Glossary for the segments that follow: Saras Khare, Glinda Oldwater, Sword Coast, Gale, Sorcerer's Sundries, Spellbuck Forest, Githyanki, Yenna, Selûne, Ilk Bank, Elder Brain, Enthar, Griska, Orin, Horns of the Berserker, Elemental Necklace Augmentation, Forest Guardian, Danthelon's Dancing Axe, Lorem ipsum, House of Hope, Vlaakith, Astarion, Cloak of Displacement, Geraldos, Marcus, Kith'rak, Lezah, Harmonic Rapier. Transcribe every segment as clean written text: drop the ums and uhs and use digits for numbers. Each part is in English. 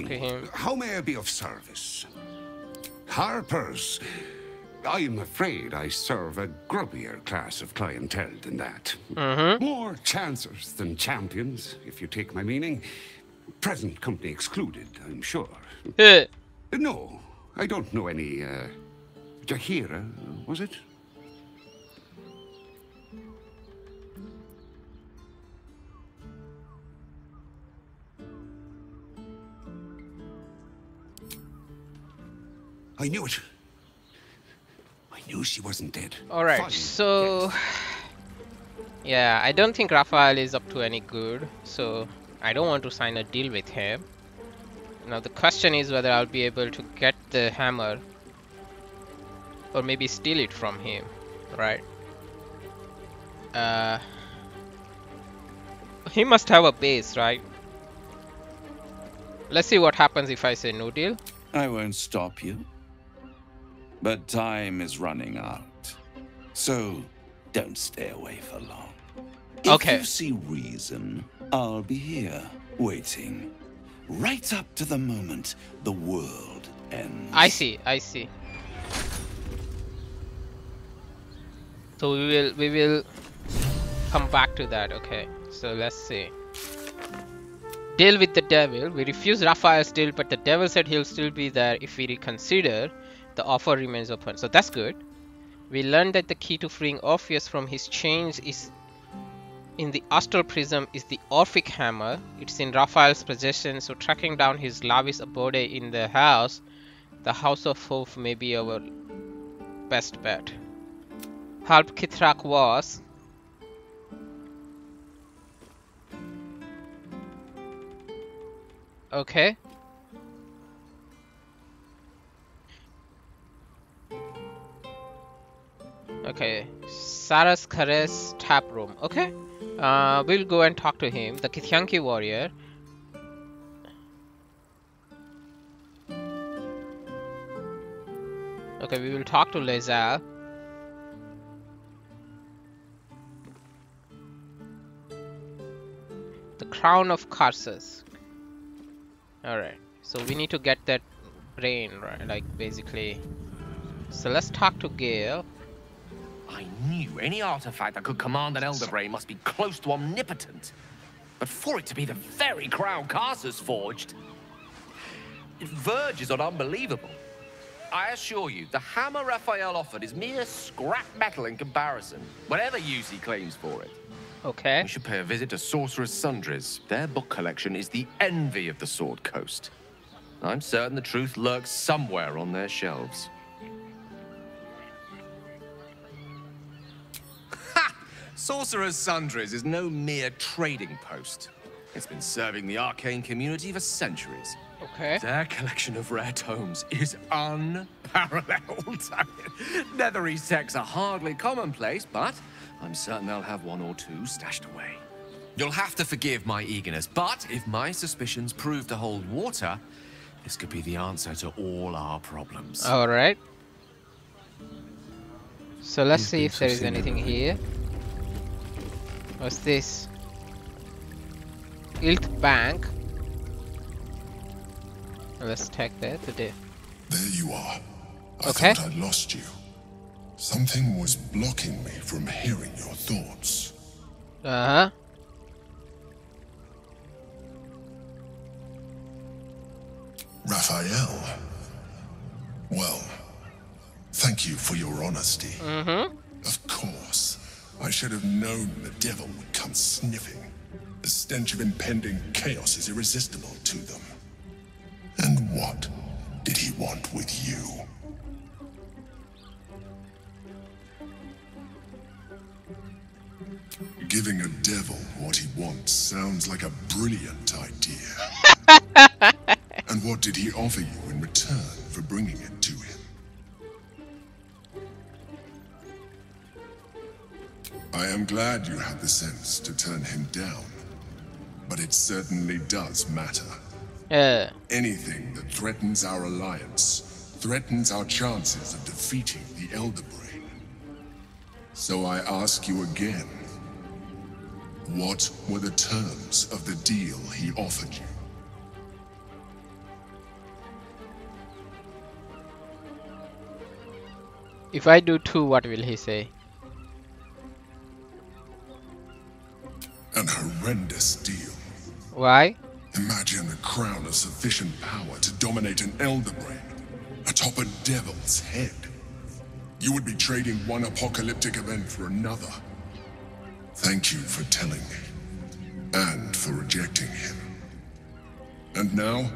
meeting. How may I be of service? Harpers. I'm afraid I serve a grubbier class of clientele than that. More chancers than champions, if you take my meaning. Present company excluded, I'm sure. No, I don't know any... Jaheira, was it? I knew it. I knew she wasn't dead. Alright, so... Yes. Yeah, I don't think Raphael is up to any good, so I don't want to sign a deal with him. Now the question is whether I'll be able to get the hammer or maybe steal it from him, right? He must have a base, right? Let's see what happens if I say no deal. I won't stop you. But time is running out, so don't stay away for long. Okay. If you see reason, I'll be here, waiting, right up to the moment the world ends. I see, I see. So we will come back to that, okay. So let's see. Deal with the devil. We refused Raphael's deal, but the devil said he'll still be there if we reconsider. The offer remains open, so that's good. We learned that the key to freeing Orpheus from his chains is in the astral prism is the Orphic Hammer. It's in Raphael's possession, so tracking down his lavish abode in the House of Hope, may be our best bet. Help Kith'rak was okay. Okay, Saras Khare's tap room. Okay, we'll go and talk to him, the Githyanki warrior. Okay, we will talk to Lezah. The Crown of Karsus. Alright, so we need to get that brain, right? Like, basically. So let's talk to Gale. I knew any artifact that could command an Elder Brain must be close to omnipotent. But for it to be the very Crown Karsus forged, it verges on unbelievable. I assure you, the hammer Raphael offered is mere scrap metal in comparison, whatever use he claims for it. Okay. We should pay a visit to Sorcerer's Sundries. Their book collection is the envy of the Sword Coast. I'm certain the truth lurks somewhere on their shelves. Sorcerer's Sundries is no mere trading post. It's been serving the arcane community for centuries. Okay. Their collection of rare tomes is unparalleled. Netherese texts are hardly commonplace, but I'm certain they'll have one or two stashed away. You'll have to forgive my eagerness, but if my suspicions prove to hold water, this could be the answer to all our problems. All right. So let's see if there is anything here. What's this? Ilk Bank. Let's check that today. There you are. I thought I lost you. Something was blocking me from hearing your thoughts. Raphael. Well, thank you for your honesty. Of course. I should have known the devil would come sniffing. The stench of impending chaos is irresistible to them. And what did he want with you? Giving a devil what he wants sounds like a brilliant idea. And what did he offer you in return for bringing it to him? I am glad you had the sense to turn him down, but it certainly does matter. Anything that threatens our alliance threatens our chances of defeating the Elder Brain. So I ask you again, what were the terms of the deal he offered you? If I do 2, what will he say? An horrendous deal. Why? Imagine a crown of sufficient power to dominate an Elder Brain atop a devil's head. You would be trading one apocalyptic event for another. Thank you for telling me, and for rejecting him. And now,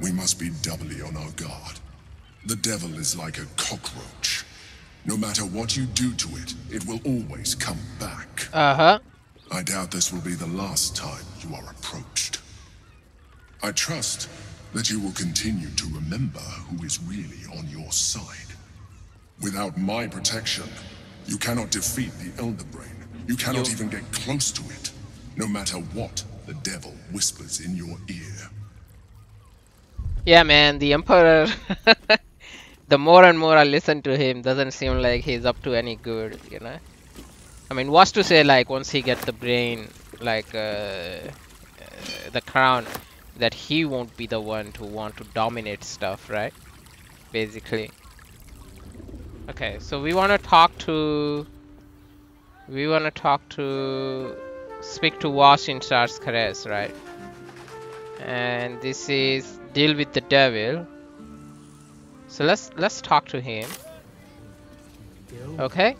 we must be doubly on our guard. The devil is like a cockroach. No matter what you do to it, it will always come back. Uh-huh. I doubt this will be the last time you are approached. I trust that you will continue to remember who is really on your side. Without my protection, you cannot defeat the Elder Brain. You cannot even get close to it, no matter what the devil whispers in your ear. Yeah, man, the Emperor, the more and more I listen to him, doesn't seem like he's up to any good, you know? I mean, what's to say, like, once he gets the brain, like, the crown, that he won't be the one to want to dominate stuff, right? Basically. Okay, so we want to talk to... We want to talk to... Speak to Wash in Saras Khare, right? And this is... Deal with the devil. So let's talk to him. Okay?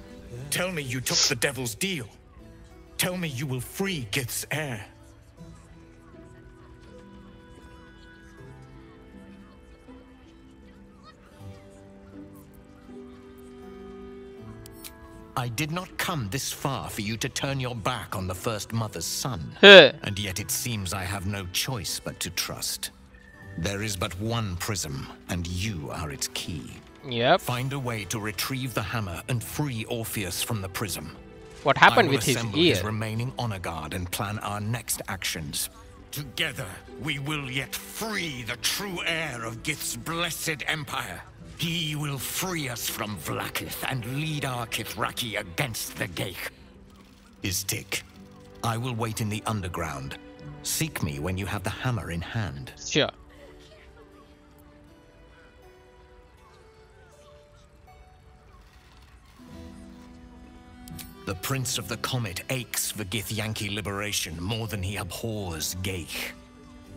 Tell me you took the devil's deal. Tell me you will free Gith's heir. I did not come this far for you to turn your back on the first mother's son. And yet it seems I have no choice but to trust. There is but one prism, and you are its key. Yep. Find a way to retrieve the hammer and free Orpheus from the prism. What happened with his ear? I will assemble his remaining honor guard and plan our next actions. Together, we will yet free the true heir of Gith's blessed empire. He will free us from Vlaakith and lead our Kithraki against the Geik. Istik, I will wait in the underground. Seek me when you have the hammer in hand. Sure. The Prince of the Comet aches for Githyanki liberation more than he abhors Geich.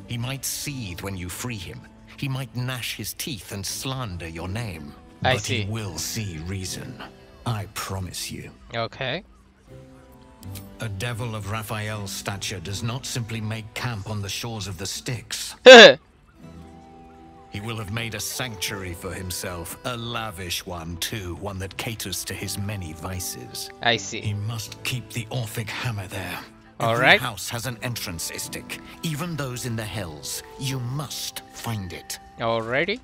He might seethe when you free him. He might gnash his teeth and slander your name. But he will see reason. I promise you. Okay. A devil of Raphael's stature does not simply make camp on the shores of the Styx. He will have made a sanctuary for himself, a lavish one too, one that caters to his many vices. I see. He must keep the Orphic Hammer there. All right. Every house has an entrance, Istik. Even those in the Hells. You must find it. Alrighty.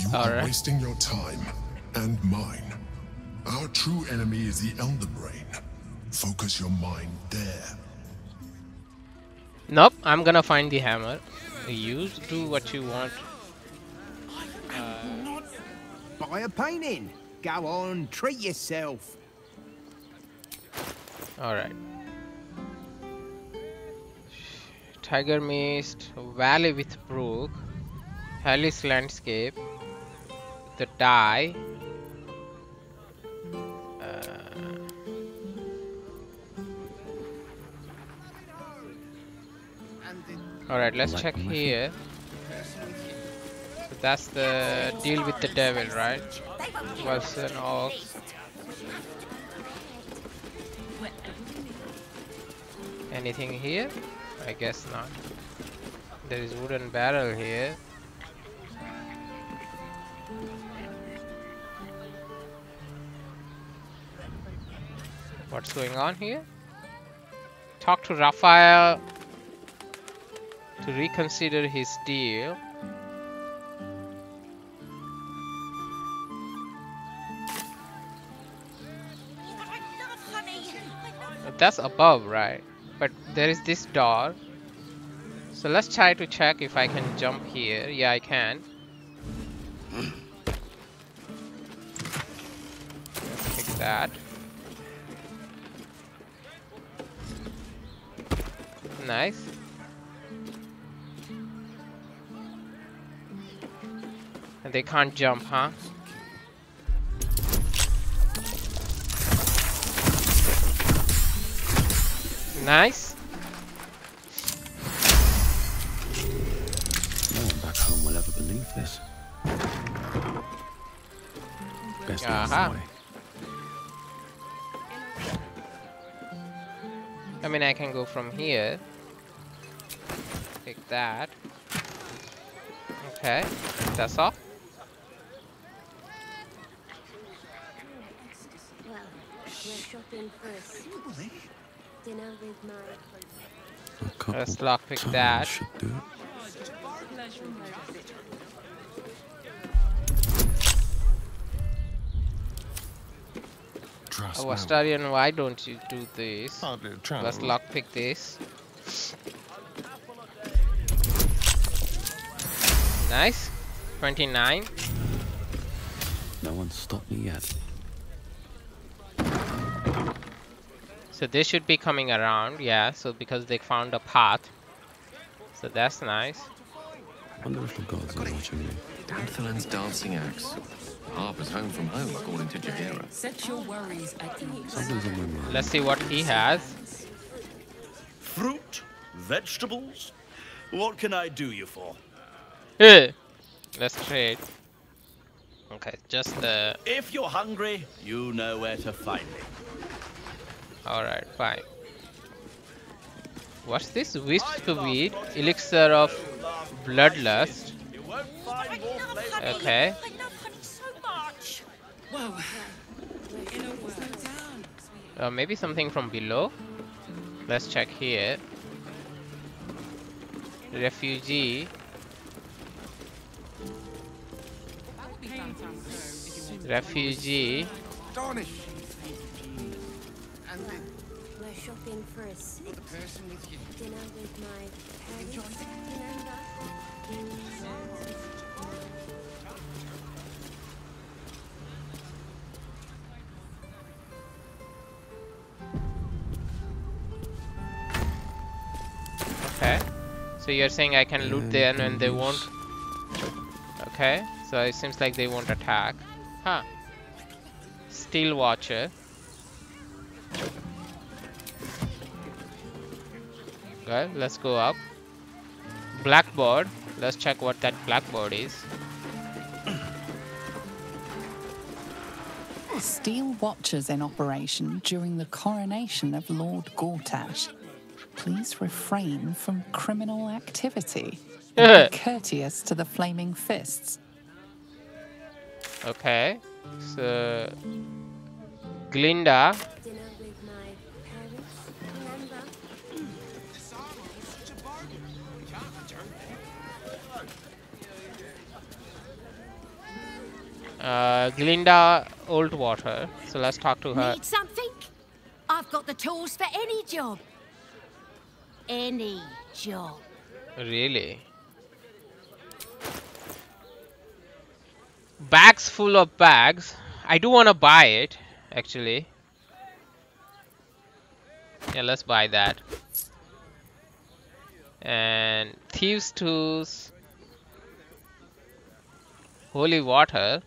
You are wasting your time, and mine. Our true enemy is the Elder Brain. Focus your mind there. Nope, I'm gonna find the hammer. Use, do what you want. Not buy a painting. Go on, treat yourself. Alright. Tiger Mist, Valley with Brook, Hellish Landscape, the die. Alright, let's check here. So that's the deal with the devil, right? Was an ox. Anything here? I guess not. There is wooden barrel here. What's going on here? Talk to Raphael to reconsider his deal. That's above, right? But there is this door. So let's try to check if I can jump here. Yeah, I can. Let's pick that. Nice. And they can't jump, huh? Nice. No one back home will ever believe this. Best not way. I mean, I can go from here. Take that. Okay, that's all. Well, we're shopping for a simple dinner with my. Let's lockpick that. Oh, Astarion, why don't you do this? Let's lockpick this. Nice. 29. No one stopped me yet. So they should be coming around, yeah, so because they found a path. So that's nice. Wonder if the gods are watching me. Danthelon's Dancing Axe. Harper's home from home, according to Jaheira. Set your worries at ease. Let's see what he has. Fruit, vegetables. What can I do you for? Let's trade. Okay, just the. If you're hungry, you know where to find me. All right, fine. What's this? Wisp weed, elixir of bloodlust. Okay. Maybe something from below. Let's check here. Refugee. Refugee. We're shopping for a sleep. Dinner with my parents. Okay. So you're saying I can loot them and they won't. Okay. So it seems like they won't attack. Huh. Steel Watcher. Good, let's go up. Blackboard. Let's check what that blackboard is. Steel Watchers in operation during the coronation of Lord Gortash. Please refrain from criminal activity. And be courteous to the flaming fists. Okay, so Glinda. Glinda Oldwater. So let's talk to her. Need something? I've got the tools for any job. Any job. Really? Bags full of bags. I do want to buy it, actually. Yeah, let's buy that. And thieves' tools, holy water.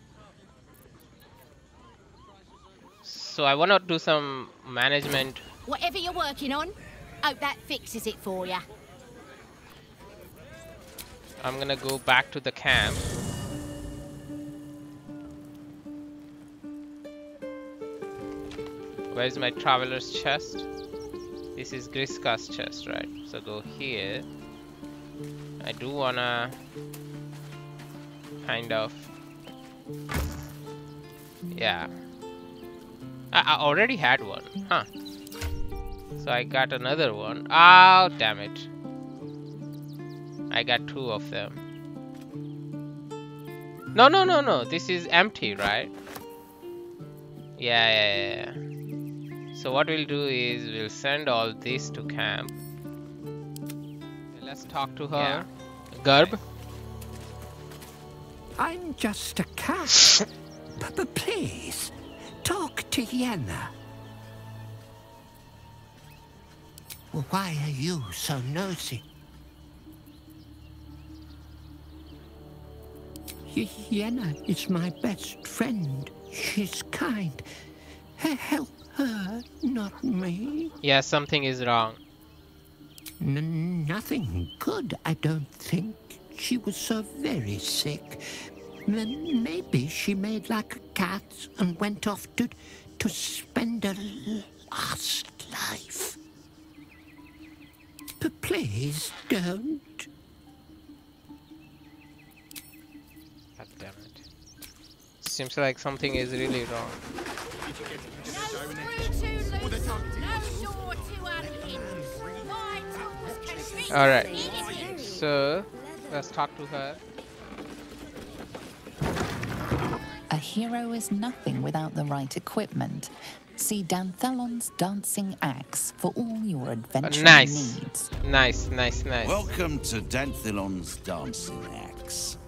So I want to do some management. Whatever you're working on, hope that fixes it for you. I'm gonna go back to the camp. Where's my traveler's chest? This is Griska's chest, right? So go here. I do wanna kind of, yeah. I already had one, huh? So I got another one. Oh, damn it! I got two of them. No, no, no, no. This is empty, right? Yeah, yeah, yeah. So what we'll do is we'll send all these to camp. Let's talk to her. Yeah. Garb. I'm just a cat. But please, talk to Yenna. Well, why are you so nosy? Yenna is my best friend. She's kind. Help her, not me. Yeah, something is wrong. Nothing good, I don't think. She was so very sick. Maybe she made like a cat and went off to spend her last life. But please don't. God damn it. Seems like something is really wrong. Alright, so let's talk to her. A hero is nothing without the right equipment. See Danthelon's Dancing Axe for all your adventure needs. Nice. Welcome to Danthelon's Dancing Axe.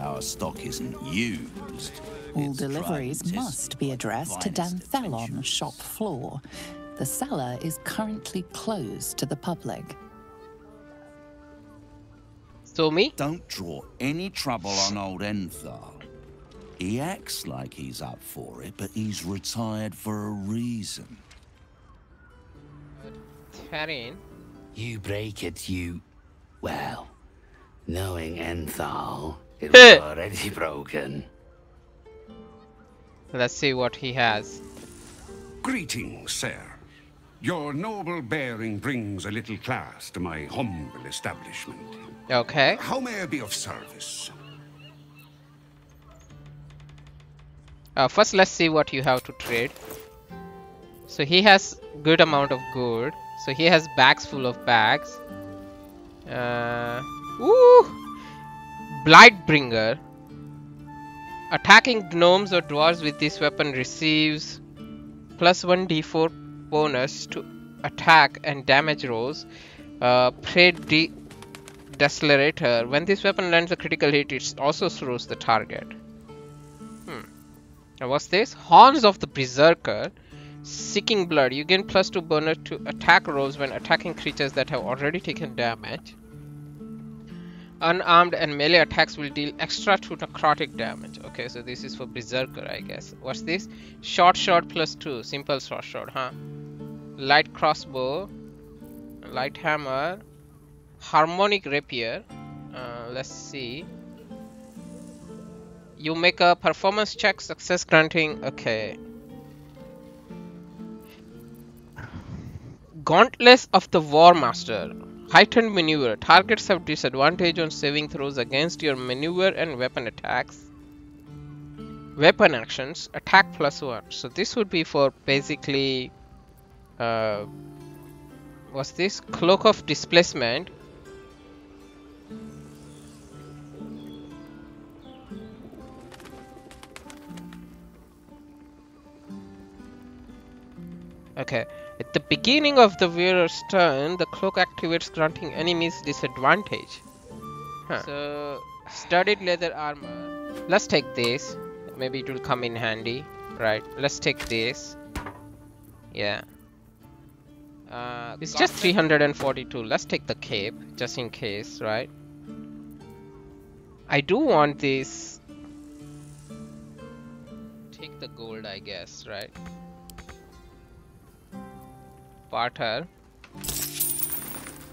Our stock isn't used. All deliveries must be addressed to Danthelon shop floor. The cellar is currently closed to the public. So me? Don't draw any trouble on old Enthar. He acts like he's up for it, but he's retired for a reason. Tarin. You break it, you... Well, knowing Enthar, it was already broken. Let's see what he has. Greetings, sir. Your noble bearing brings a little class to my humble establishment. Okay. How may I be of service? First, let's see what you have to trade. So he has good amount of gold. So he has bags full of bags. Blightbringer. Attacking gnomes or dwarves with this weapon receives plus 1d4 bonus to attack and damage rolls. Prey Decelerator. When this weapon lands a critical hit, it also slows the target. Now what's this? Horns of the Berserker. Seeking Blood. You gain plus 2 bonus to attack rolls when attacking creatures that have already taken damage. Unarmed and melee attacks will deal extra 2 necrotic damage. Okay, so this is for Berserker, I guess. What's this? Short shot plus 2. Simple short shot, huh? Light crossbow. Light hammer. Harmonic rapier. Let's see. You make a performance check, success granting. Okay. Gauntlets of the War Master. Heightened maneuver. Targets have disadvantage on saving throws against your maneuver and weapon attacks. Weapon actions. Attack plus 1. So this would be for basically... what's this? Cloak of Displacement. Okay, at the beginning of the wearer's turn, the cloak activates, granting enemies disadvantage. So, studded leather armor. Let's take this. Maybe it will come in handy. Right, let's take this. Yeah. It's just 342. Let's take the cape, just in case, right? I do want this. Take the gold, I guess, right? Barter.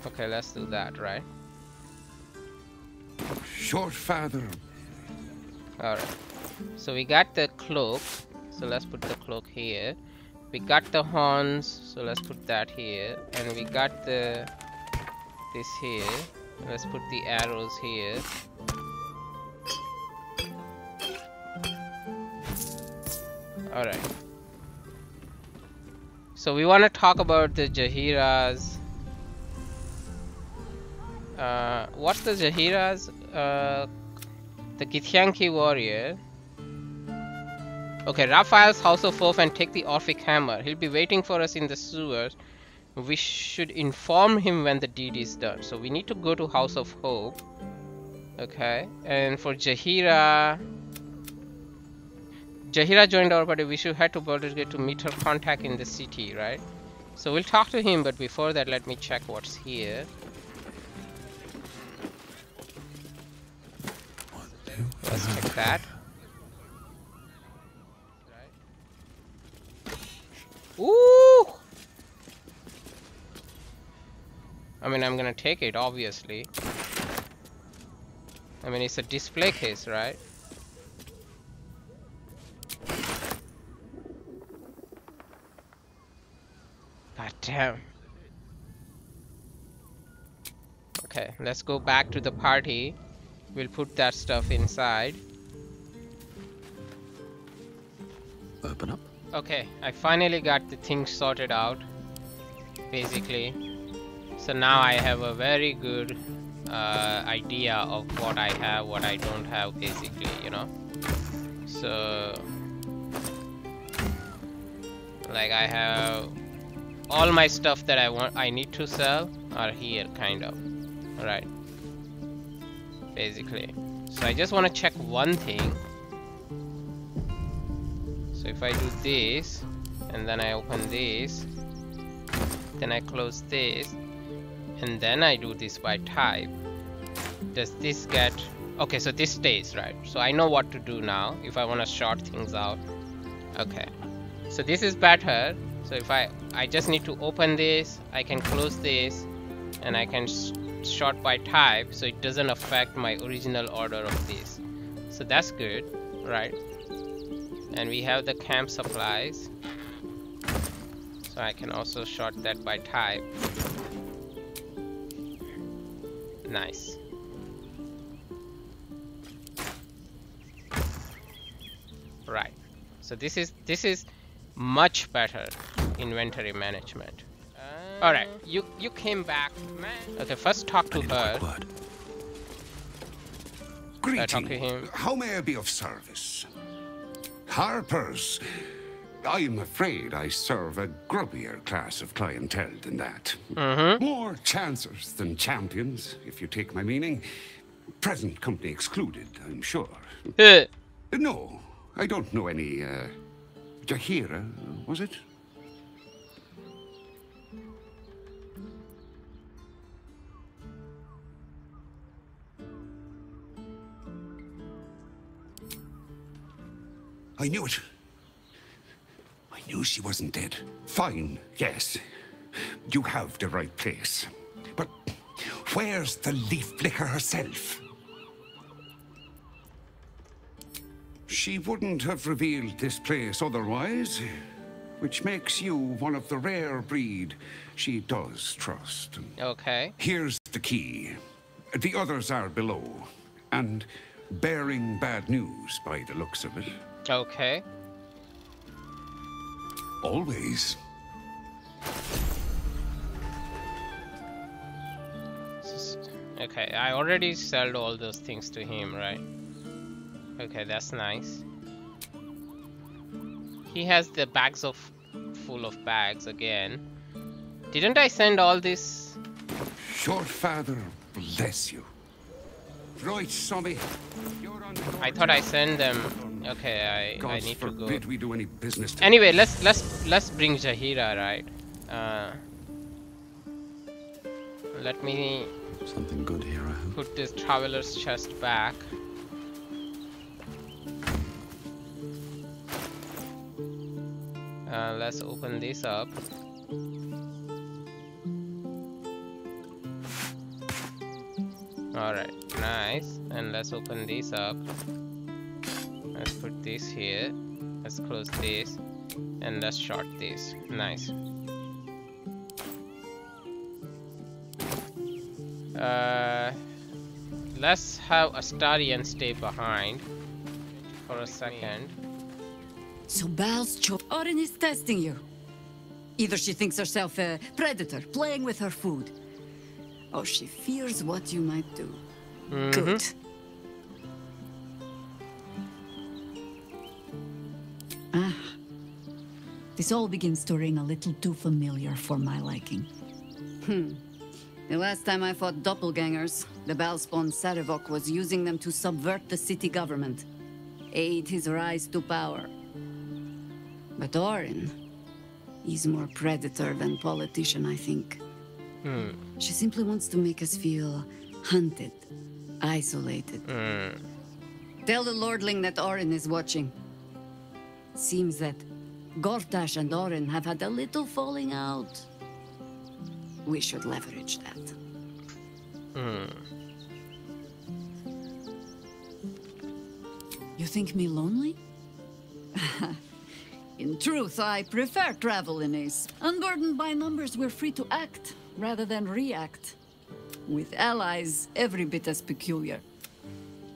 Okay, let's do that, right? Short father. Alright. So we got the cloak. So let's put the cloak here. We got the horns. So let's put that here. And we got the... this here. Let's put the arrows here. Alright. So we want to talk about the Jaheira's. What's the Jaheira's? The Githyanki warrior. Okay, Raphael's House of Hope and take the Orphic Hammer. He'll be waiting for us in the sewers. We should inform him when the deed is done. So we need to go to House of Hope. Okay, and for Jaheira... Jaheira joined our party. We should head to Baldur's Gate to meet her contact in the city, right? So we'll talk to him, but before that, let me check what's here. One, two, Let's check that. Ooh! I mean, I'm gonna take it, obviously. I mean, it's a display case, right? God damn. Okay, let's go back to the party. We'll put that stuff inside. Open up. Okay, I finally got the thing sorted out, basically. So now I have a very good idea of what I have, what I don't have, basically, you know. So, like, I have all my stuff that I want, I need to sell are here, kind of, right? Basically. So I just want to check one thing. So if I do this, and then I open this, then I close this, and then I do this by type, does this get... Okay, so this stays, right? So I know what to do now if I want to short things out. Okay, so this is better. So if I just need to open this, I can close this, and I can short by type, so it doesn't affect my original order of this. So that's good, right? And we have the camp supplies, so I can also sort that by type. Nice. Right. So this is much better inventory management. All right, you came back. Okay, first talk to her. Greetings. Talk to him. How may I be of service? Harpers. I am afraid I serve a grubbier class of clientele than that. More chancers than champions, if you take my meaning. Present company excluded, I'm sure. No, I don't know any... Jaheira, was it? I knew it. I knew she wasn't dead. Fine, yes. You have the right place. But where's the leaf flicker herself? She wouldn't have revealed this place otherwise, which makes you one of the rare breed she does trust. Okay. Here's the key. The others are below, and bearing bad news by the looks of it. Okay. Always. Okay, I already sold all those things to him, right? Okay, that's nice. He has the bags of full of bags again. Didn't I send all this? Your father bless you. Right, Sammy. I thought I sent them. Okay, I need to go. We do any business anyway, let's bring Jaheira, right? Let me something good here. Put this traveler's chest back. Let's open this up. All right, nice. And let's open this up. Let's put this here. Let's close this, and let's short this. Nice. Let's have Astarion stay behind for a second. So Baal's choice. Orin is testing you. Either she thinks herself a predator playing with her food, or she fears what you might do. Good. This all begins to ring a little too familiar for my liking. The last time I fought doppelgangers, the Baalspawn Sarevok was using them to subvert the city government, aid his rise to power. But Orin is more predator than politician, I think. She simply wants to make us feel hunted, isolated. Tell the Lordling that Orin is watching. Seems that Gortash and Orin have had a little falling out. We should leverage that. You think me lonely? In truth, I prefer travel in Ace. Unburdened by numbers, we're free to act rather than react. With allies, every bit as peculiar.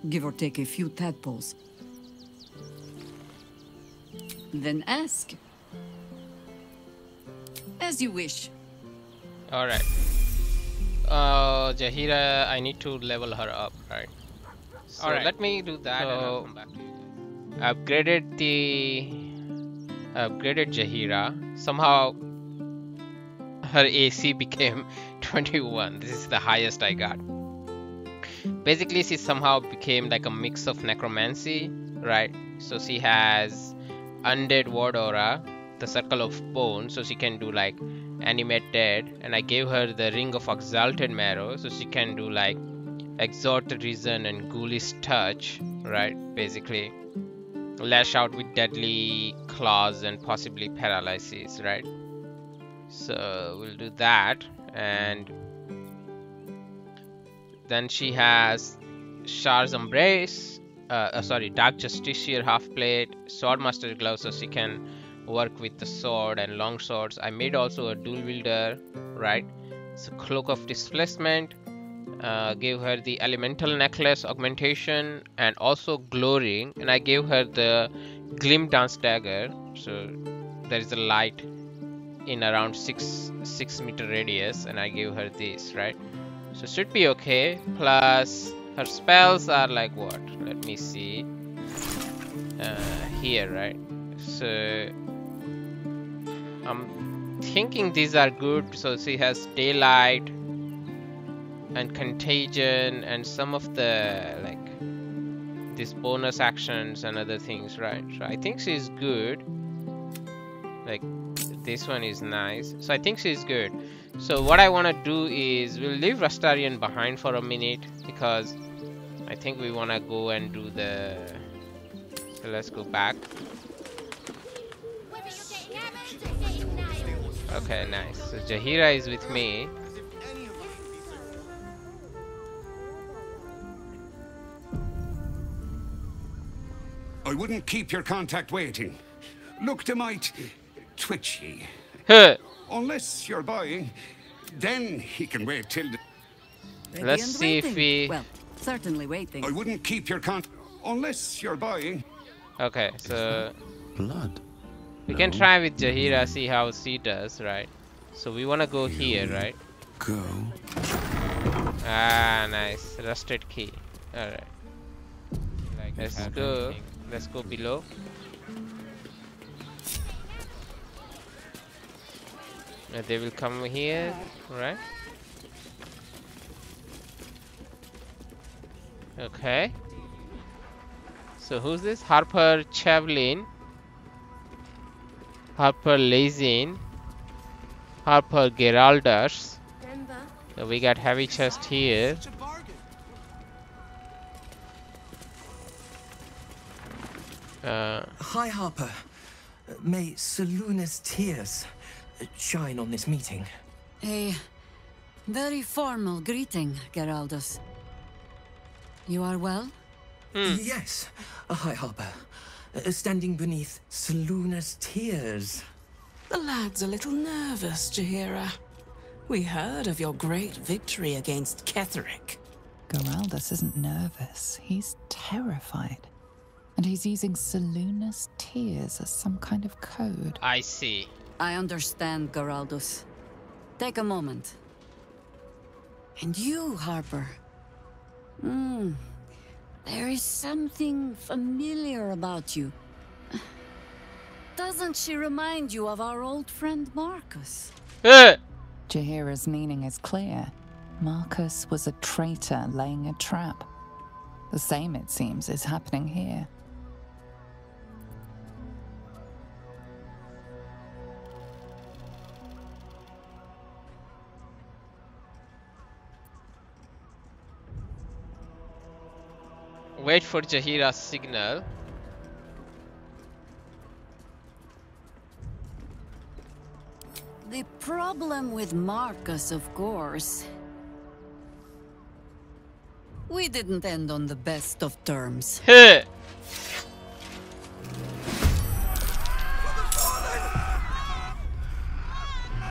Give or take a few tadpoles. Then ask. As you wish. Alright. Jaheira, I need to level her up, right? So alright, let me do that and I'll come back to you guys. I upgraded Jaheira. Somehow her AC became 21. This is the highest I got. Basically, she somehow became like a mix of necromancy, right? So she has undead ward aura, the circle of bone, so she can do like animate dead, and I gave her the ring of exalted marrow, so she can do like exalted reason and ghoulish touch, right? Basically lash out with deadly claws and possibly paralysis, right? So we'll do that. And then she has Shard's Embrace, Dark Justiciar half plate, Swordmaster gloves, so she can work with the sword and long swords. I made also a dual wielder, right? So Cloak of Displacement, gave her the Elemental Necklace augmentation and also Glorying, and I gave her the Glim Dance Dagger. So there is a light in around six meter radius, and I gave her this, right? So should be okay. Plus her spells are like what? Let me see. Here, right? So I'm thinking these are good. So she has daylight and contagion and some of the like these bonus actions and other things, right? So I think she's good. Like this one is nice. So I think she's good. So what I want to do is we'll leave Astarion behind for a minute, because I think we want to go and do the... So let's go back. Okay, nice. So Jaheira is with me. I wouldn't keep your contact waiting. Look to might twitch ye. Huh. Unless you're buying, then he can wait till the... Let's see if we... Well, certainly waiting. I wouldn't keep your con... Unless you're buying. Okay, so... Blood. We can try with Jaheira, see how she does, right? So we want to go here, right? Go. Ah, nice. Rusted key. Alright. Let's go. Let's go below. They will come here, right? Okay. So who's this? Harper Chavlin, Harper Lezah, Harper Geraldos. So we got heavy chest here. Hi Harper. May Selûne's tears shine on this meeting. A very formal greeting, Geraldos. You are well? Yes. Hi, Harper. Standing beneath Selûne's tears. The lad's a little nervous, Jaheira. We heard of your great victory against Kith'rak. Geraldos isn't nervous. He's terrified. And he's using Selûne's tears as some kind of code. I see. I understand, Geraldos. Take a moment. And you, Harper. There is something familiar about you. Doesn't she remind you of our old friend Marcus? Jaheira's meaning is clear. Marcus was a traitor laying a trap. The same, it seems, is happening here. Wait for Jaheira's signal. The problem with Marcus, of course. We didn't end on the best of terms.